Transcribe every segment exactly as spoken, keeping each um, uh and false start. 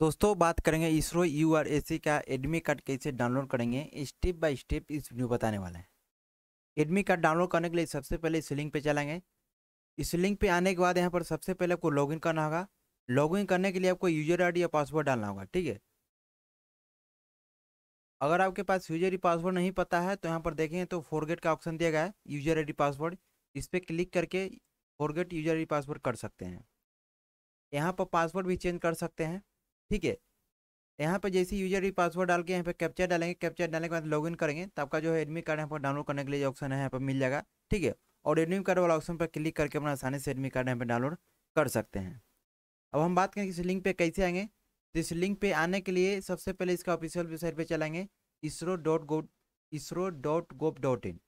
दोस्तों बात करेंगे इसरो यूआरएससी का एडमी कार्ड कैसे डाउनलोड करेंगे, स्टेप बाय स्टेप इस वीडियो बताने वाला है। एडमी कार्ड डाउनलोड करने के लिए सबसे पहले इस लिंक पे चलेंगे। इस लिंक पे आने के बाद यहाँ पर सबसे पहले आपको लॉगिन करना होगा। लॉगिन करने के लिए आपको यूजर आई डी या पासवर्ड डालना होगा, ठीक है। अगर आपके पास यूजर आई डी पासवर्ड नहीं पता है तो यहाँ पर देखेंगे तो फॉरगेट का ऑप्शन दिया गया है, यूजर आई डी पासवर्ड, इस पर क्लिक करके forget user I D password कर सकते हैं। यहाँ पर पासवर्ड भी चेंज कर सकते हैं, ठीक है। यहाँ पर जैसे यूजर आई डी पासवर्ड डाल के यहाँ पर कैप्चा डालेंगे, कैप्चा डालने के बाद लॉगिन करेंगे तो आपका जो है एडमिट कार्ड यहाँ पर डाउनलोड करने के लिए ऑप्शन है यहाँ पर मिल जाएगा, ठीक है। और एडमिट कार्ड वाला ऑप्शन पर क्लिक करके अपना आसानी से एडमिट कार्ड यहाँ पर डाउनलोड कर सकते हैं। अब हम बात करें इस लिंक पे कैसे आएंगे, तो इस लिंक पे आने के लिए सबसे पहले इसका ऑफिशियल वेबसाइट पे चलाएंगे ISRO dot gov ISRO dot gov dot in,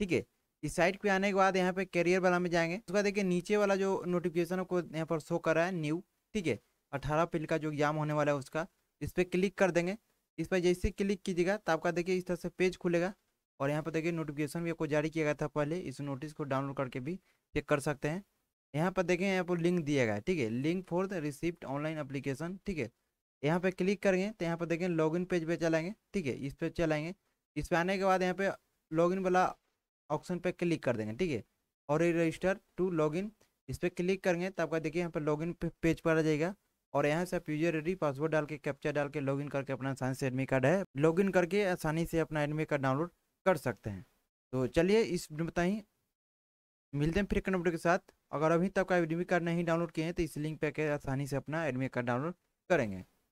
ठीक है। इस साइट पे आने के बाद यहाँ पे कैरियर वाला में जाएंगे। उसके बाद देखिए नीचे वाला जो नोटिफिकेशन आपको यहाँ पर शो कर रहा है न्यू, ठीक है, अठारह अप्रैल का जो एग्जाम होने वाला है उसका, इस पर क्लिक कर देंगे। इस पर जैसे क्लिक कीजिएगा तो आपका देखिए इस तरह से पेज खुलेगा और यहाँ पर देखिए नोटिफिकेशन भी आपको जारी किया गया था पहले, इस नोटिस को डाउनलोड करके भी चेक कर सकते हैं। यहाँ पर देखें यहाँ पर लिंक दिया गया है, ठीक है, link for the receipt online application, ठीक है। यहाँ पे क्लिक करेंगे तो यहाँ पर देखें लॉगिन पेज पे चलाएंगे, ठीक है, इस पर चलाएंगे। इस पर आने के बाद यहाँ पे लॉगिन वाला ऑप्शन पे क्लिक कर देंगे, ठीक है, और रजिस्टर टू लॉगिन, इस पर क्लिक करेंगे तो आपका देखिए यहाँ पर लॉगिन पेज पर आ जाएगा। और यहाँ से आप यूजर आई डी पासवर्ड डाल के कैप्चा डाल के लॉगिन करके अपना आसानी से एडमिट कार्ड है लॉगिन करके आसानी से अपना एडमिट कार्ड डाउनलोड कर सकते हैं। तो चलिए इस बताइए मिलते हैं फिर कन्वर्टर के साथ। अगर अभी तक का एडमिट कार्ड नहीं डाउनलोड किए हैं तो इस लिंक पे आसानी से अपना एडमिट कार्ड डाउनलोड करेंगे।